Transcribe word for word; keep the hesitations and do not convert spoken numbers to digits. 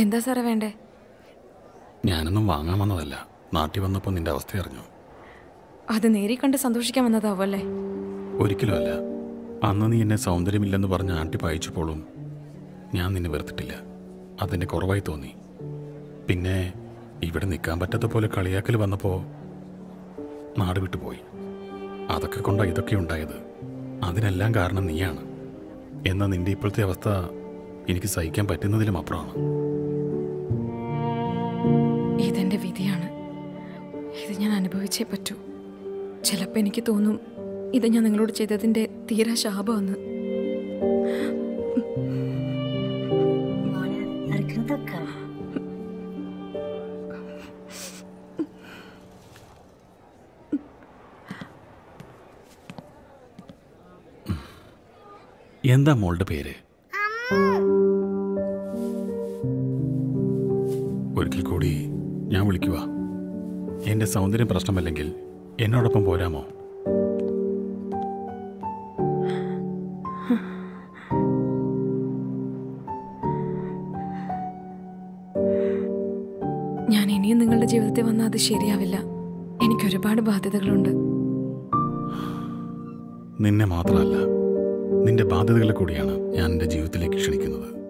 എന്താ സാറേ വേണ്ടേ? ഞാനൊന്നും വാങ്ങാൻ വന്നതല്ല, നാട്ടിൽ വന്നപ്പോൾ നിന്റെ അവസ്ഥ അറിഞ്ഞു. അത് നേരി കണ്ട് സന്തോഷിക്കാൻ വന്നതാവല്ലേ? ഒരിക്കലും അല്ല. അന്ന് നീ എന്നെ സൗന്ദര്യമില്ലെന്ന് പറഞ്ഞ് ആട്ടി പായിച്ചപ്പോഴും ഞാൻ നിന്നെ വെറുത്തിട്ടില്ല. അതെന്നെ കുറവായി തോന്നി. പിന്നെ ഇവിടെ നിൽക്കാൻ പറ്റാത്ത പോലെ കളിയാക്കൽ വന്നപ്പോൾ നാട് വിട്ടുപോയി. അതൊക്കെ കൊണ്ടാണ് ഇതൊക്കെ ഉണ്ടായത്. അതിനെല്ലാം കാരണം നീയാണ്. എന്നാൽ നിന്റെ ഇപ്പോഴത്തെ അവസ്ഥ എനിക്ക് സഹിക്കാൻ പറ്റുന്നതിലും അപ്പുറമാണ്. ഇതെന്റെ വിധിയാണ്. ഇത് ഞാൻ അനുഭവിച്ചേ പറ്റൂ. ചിലപ്പോൾ എനിക്ക് തോന്നും ഇത് ഞാൻ നിങ്ങളോട് ചെയ്തതിൻ്റെ തീരാ ശാപമെന്ന്. എന്താ മോളുടെ പേര്? ഒരിക്കൽ കൂടി ഞാൻ വിളിക്കുക. എൻ്റെ സൗന്ദര്യം പ്രശ്നമല്ലെങ്കിൽ എന്നോടൊപ്പം പോരാമോ? ഞാൻ ഇനിയും നിങ്ങളുടെ ജീവിതത്തിൽ വന്നാൽ അത് ശരിയാവില്ല. എനിക്കൊരുപാട് ബാധ്യതകളുണ്ട്. നിന്നെ മാത്രമല്ല, നിന്റെ ബാധ്യതകളെ കൂടിയാണ് ഞാൻ എൻ്റെ ജീവിതത്തിലേക്ക് ക്ഷണിക്കുന്നത്.